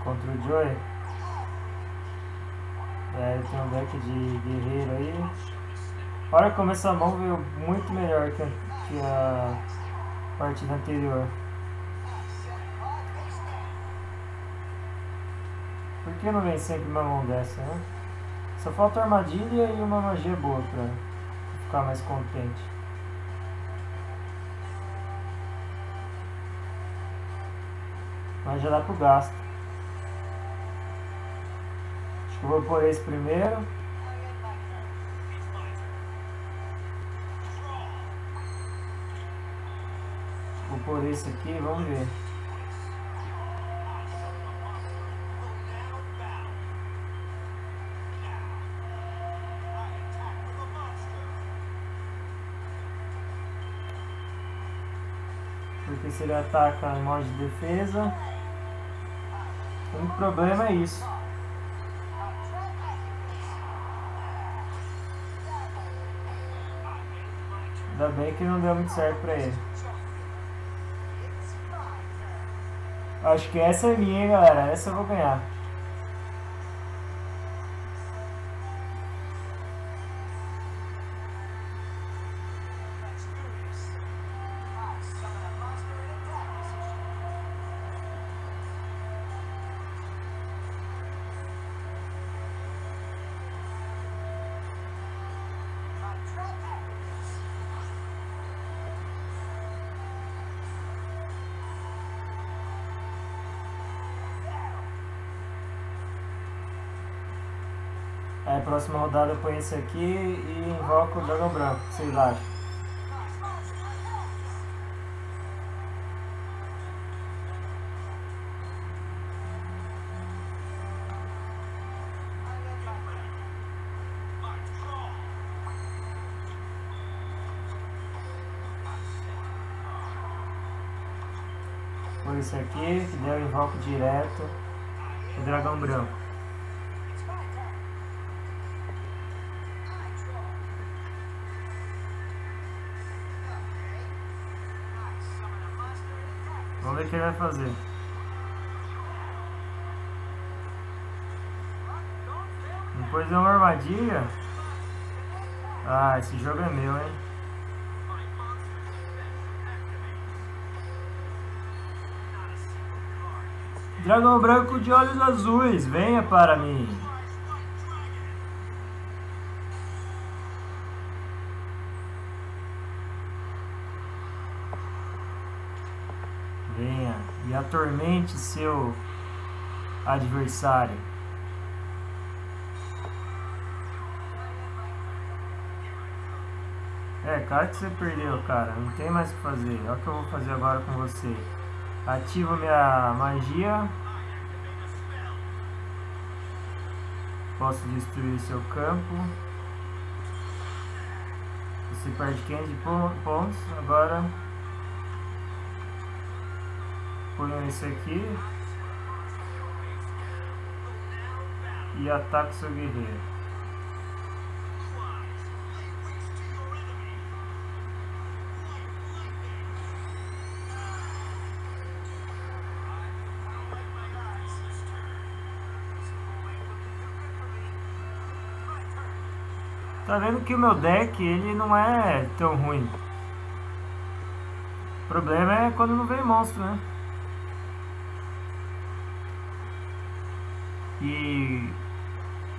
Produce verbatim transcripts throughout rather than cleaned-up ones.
contra o Joey. É, tem um deck de guerreiro aí. Olha como essa mão veio muito melhor que a, que a partida anterior. Por que não vem sempre uma mão dessa, né? Só falta armadilha e uma magia boa pra ficar mais contente. Mas já dá pro gasto. Acho que eu vou pôr esse primeiro. Vou pôr esse aqui, vamos ver. Porque se ele ataca em modo de defesa, o único problema é isso. Ainda bem que não deu muito certo pra ele. Acho que essa é minha, hein, galera. Essa eu vou ganhar. Aí, próxima rodada eu ponho esse aqui e invoco o Dragão Branco, vocês acham? Põe esse aqui, que daí eu invoco direto o Dragão Branco. Vamos ver o que ele vai fazer. Depois é uma armadilha. Ah, esse jogo é meu, hein? Dragão Branco de olhos azuis, venha para mim. Venha e atormente seu adversário. É, cara, que você perdeu, cara. Não tem mais o que fazer. Olha o que eu vou fazer agora com você. Ativo minha magia. Posso destruir seu campo. Você perde quinze pontos. Agora... ponho esse aqui e ataco seu guerreiro. Tá vendo que o meu deck ele não é tão ruim. O problema é quando não vem monstro, né? E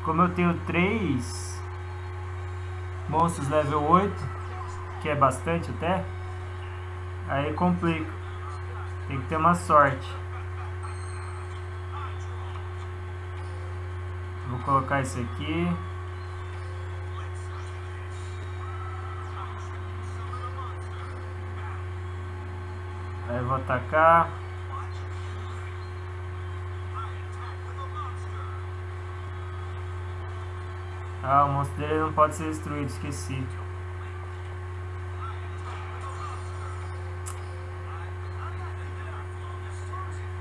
como eu tenho três monstros level oito, que é bastante até, aí complica. Tem que ter uma sorte. Vou colocar isso aqui. Aí eu vou atacar. Ah, o monstro dele não pode ser destruído, esqueci.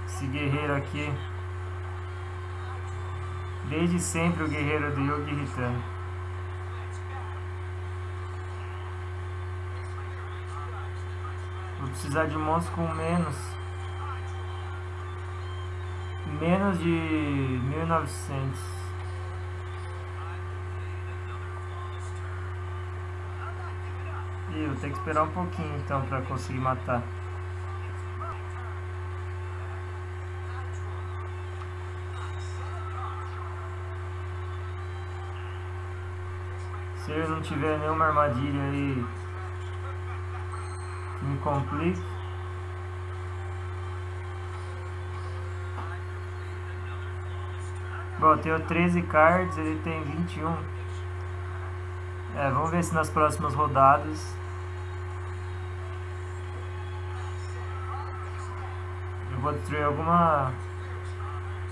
Esse guerreiro aqui. Desde sempre o guerreiro do Yogi Hitano. Vou precisar de um monstro com menos. menos de mil e novecentos. E eu tenho que esperar um pouquinho então para conseguir matar. Se eu não tiver nenhuma armadilha aí que me complique. Bom, eu tenho treze cards, ele tem vinte e um. É, vamos ver se nas próximas rodadas eu vou destruir alguma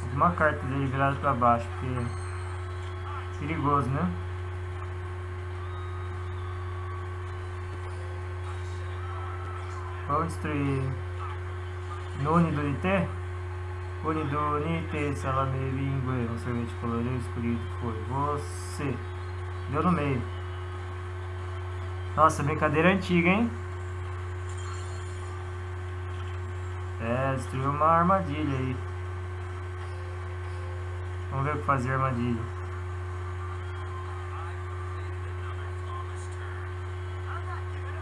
alguma carta dele virada para baixo, porque é perigoso, né? Vamos destruir no Uni do N T? Uni do N T, salame, lingue, um sorvete colorido, escolhido foi você. Deu no meio. Nossa, brincadeira antiga, hein? É, destruiu uma armadilha aí. Vamos ver o que fazer armadilha.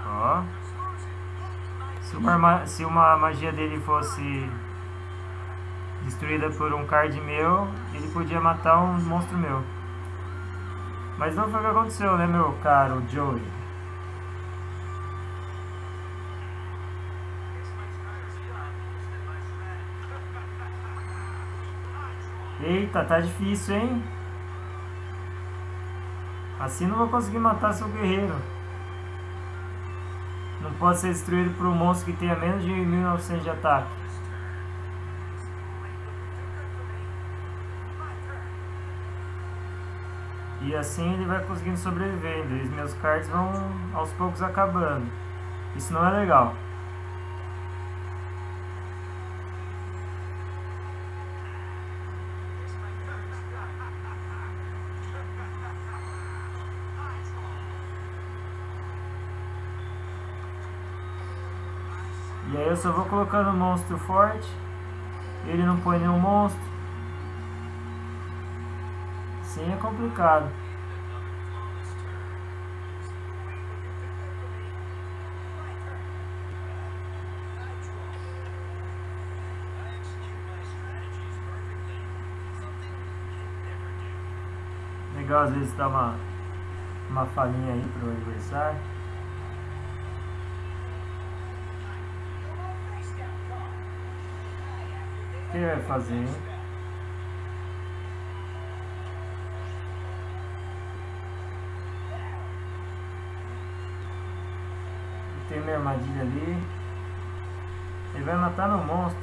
Ó. Se uma, se uma magia dele fosse destruída por um card meu, ele podia matar um monstro meu. Mas não foi o que aconteceu, né, meu caro Joey? Eita, tá difícil, hein? Assim não vou conseguir matar seu guerreiro. Não pode ser destruído por um monstro que tenha menos de mil e novecentos de ataque. E assim ele vai conseguindo sobreviver. E os meus cards vão aos poucos acabando. Isso não é legal. E aí eu só vou colocando um monstro forte. Ele não põe nenhum monstro. Sim, é complicado. Legal, às vezes dá uma, uma falinha aí pro adversário. O que ele vai fazer, hein? Tem minha armadilha ali. Ele vai matar no monstro.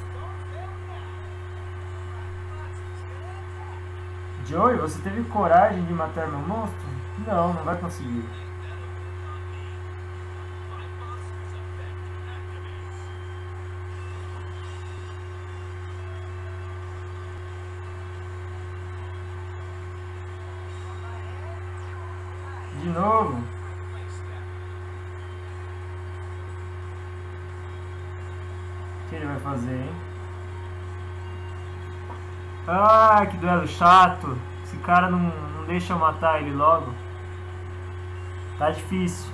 Joey, você teve coragem de matar meu monstro? Não, não vai conseguir. De novo. O que ele vai fazer, hein? Ah, que duelo chato. Esse cara não, não deixa eu matar ele logo. Tá difícil.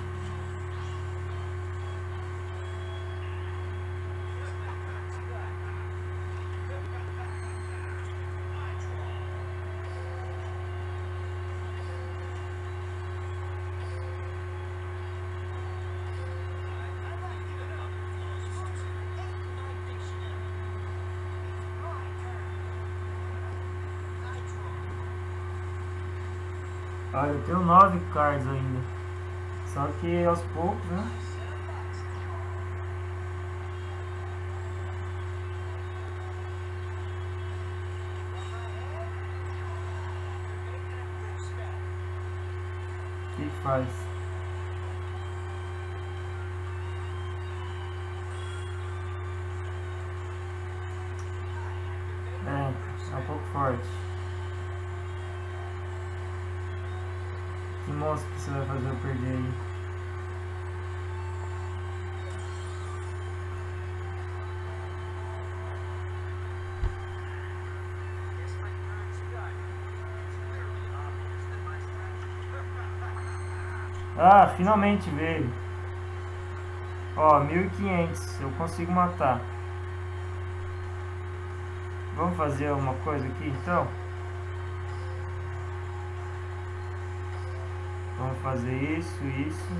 Olha, eu tenho nove cards ainda. Só que aos poucos, né? O que faz? É, é um pouco forte. Que monstro que você vai fazer eu perder aí? Ah, finalmente veio. Ó, mil e quinhentos. Eu consigo matar. Vamos fazer alguma coisa aqui, então? Vamos fazer isso, isso.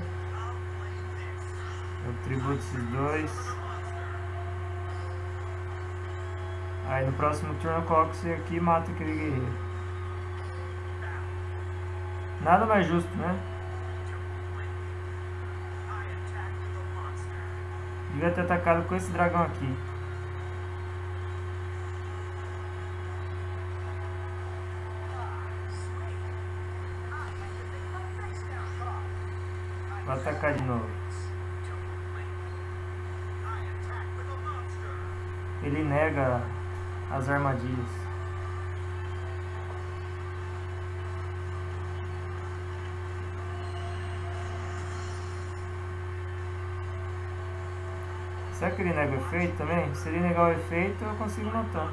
Eu tributo esses dois. Aí no próximo turno eu coloco esse aqui e mato aquele guerreiro. Nada mais justo, né? Devia ter atacado com esse dragão aqui. Vou atacar de novo. Ele nega as armadilhas. Será que ele nega o efeito também? Se ele negar o efeito, eu consigo matar.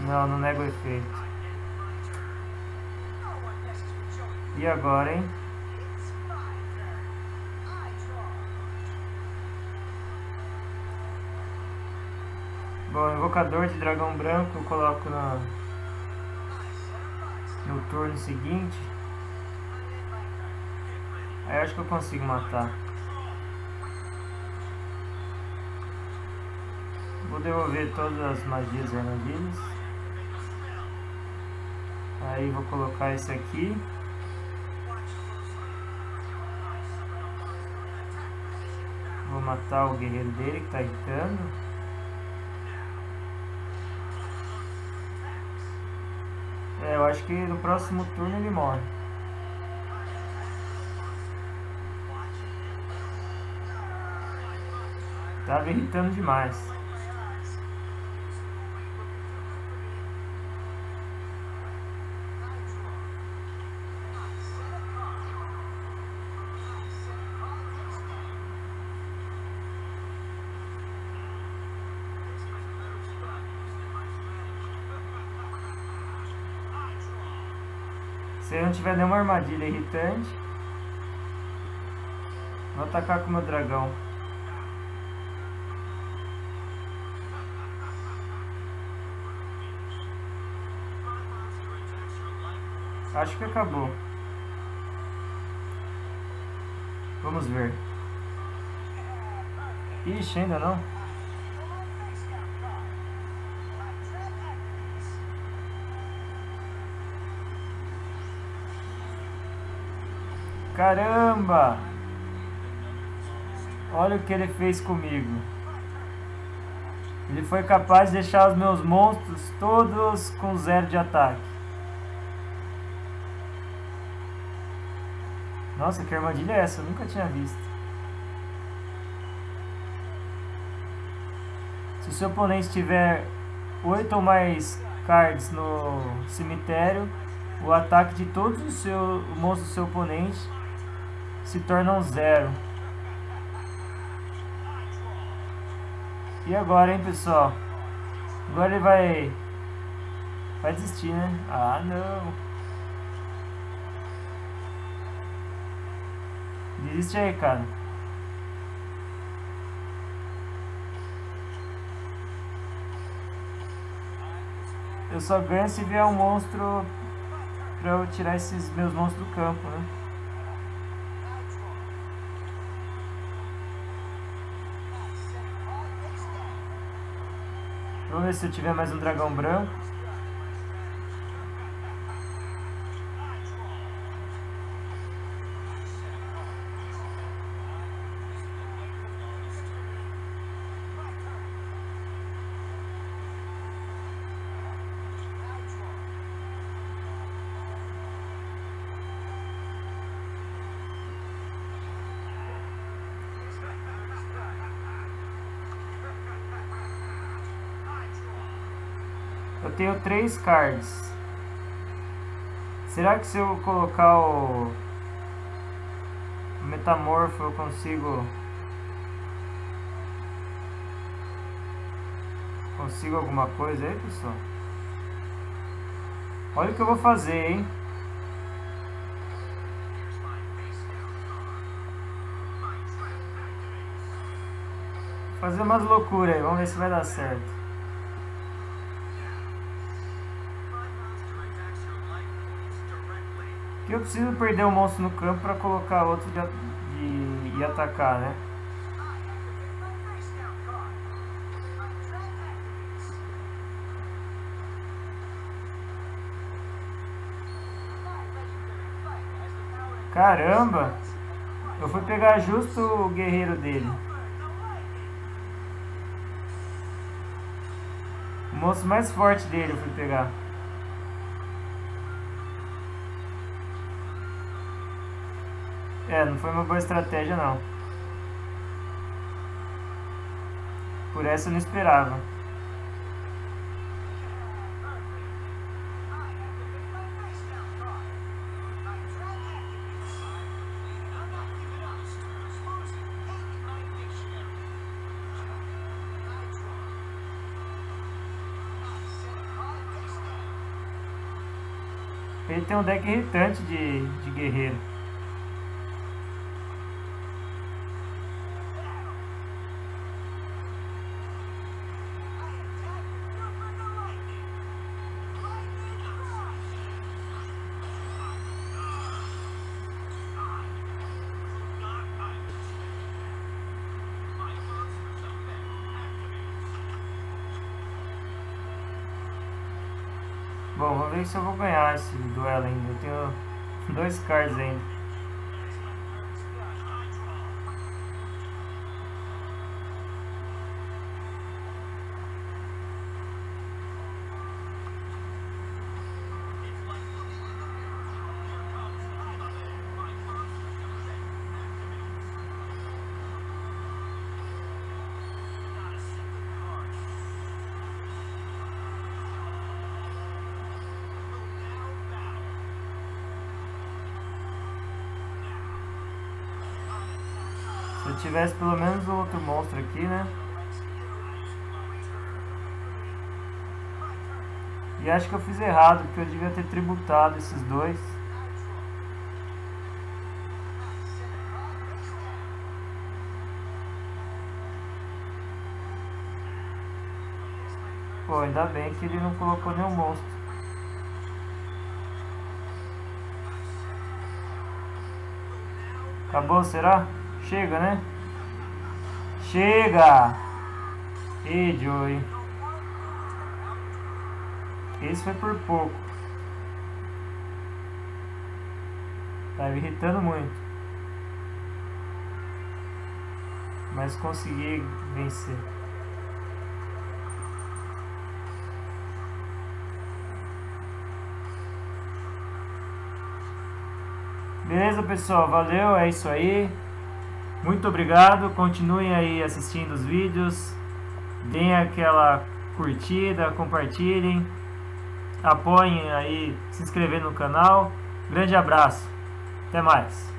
Não, não nega o efeito. E agora, hein? Bom, invocador de dragão branco eu coloco na... no turno seguinte. Aí eu acho que eu consigo matar. Vou devolver todas as magias e armadilhas. Aí vou colocar esse aqui. Vou matar o guerreiro dele que tá irritando. É, eu acho que no próximo turno ele morre. Tava irritando demais. Se não tiver nenhuma armadilha irritante, vou atacar com o meu dragão. Acho que acabou. Vamos ver. Ixi, ainda não. Caramba! Olha o que ele fez comigo. Ele foi capaz de deixar os meus monstros todos com zero de ataque. Nossa, que armadilha é essa? Eu nunca tinha visto. Se o seu oponente tiver oito ou mais cards no cemitério, o ataque de todos os seus monstros do seu oponente se tornam zero. E agora, hein, pessoal? Agora ele vai... vai desistir, né? Ah, não! Desiste aí, cara. Eu só ganho se vier um monstro pra eu tirar esses meus monstros do campo, né? Vamos ver se eu tiver mais um dragão branco. Eu tenho três cards. Será que se eu colocar o, o metamorfo eu consigo consigo alguma coisa aí, pessoal? Olha o que eu vou fazer, hein? Vou fazer umas loucuras aí, vamos ver se vai dar certo. Que eu preciso perder um monstro no campo para colocar outro de, de atacar, né? Caramba! Eu fui pegar justo o guerreiro dele. O monstro mais forte dele eu fui pegar. É, não foi uma boa estratégia, não. Por essa eu não esperava. Ele tem um deck irritante de, de guerreiro. Bom, vou ver se eu vou ganhar esse duelo ainda. Eu tenho dois cards ainda. Se eu tivesse pelo menos um outro monstro aqui, né? E acho que eu fiz errado, porque eu devia ter tributado esses dois. Pô, ainda bem que ele não colocou nenhum monstro. Acabou, será? Chega, né? Chega! Ei, Joey. Esse foi por pouco. Tá me irritando muito. Mas consegui vencer. Beleza, pessoal. Valeu, é isso aí. Muito obrigado, continuem aí assistindo os vídeos, deem aquela curtida, compartilhem, apoiem aí, se inscrever no canal. Grande abraço, até mais!